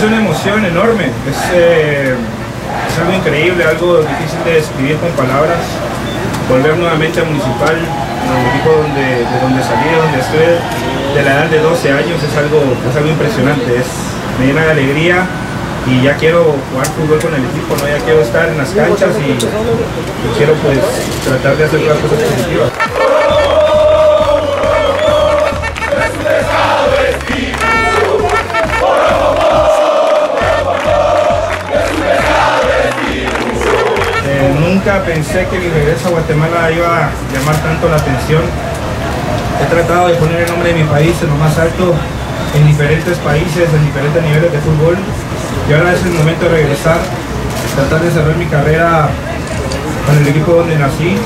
Es una emoción enorme, es algo increíble, algo difícil de describir con palabras. Volver nuevamente a Municipal, el equipo de donde salí, donde estuve, de la edad de 12 años, es algo impresionante, me llena de alegría y ya quiero jugar fútbol con el equipo, ¿no? Ya quiero estar en las canchas y quiero pues tratar de hacer las cosas positivas. Nunca pensé que mi regreso a Guatemala iba a llamar tanto la atención. He tratado de poner el nombre de mi país en lo más alto, en diferentes países, en diferentes niveles de fútbol. Y ahora es el momento de regresar, tratar de cerrar mi carrera con el equipo donde nací,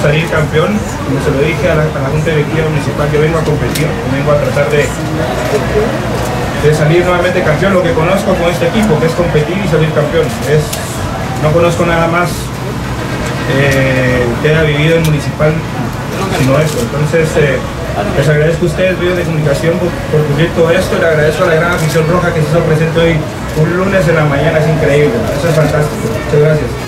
salir campeón. Como se lo dije a la Junta Directiva Municipal, que vengo a competir, vengo a tratar de salir nuevamente campeón. Lo que conozco con este equipo, que es competir y salir campeón. No conozco nada más que haya vivido en Municipal sino eso. Entonces les agradezco a ustedes, medios de comunicación, por cubrir todo esto. Le agradezco a la gran afición roja que se hizo presente hoy un lunes en la mañana. Es increíble, eso es fantástico. Muchas gracias.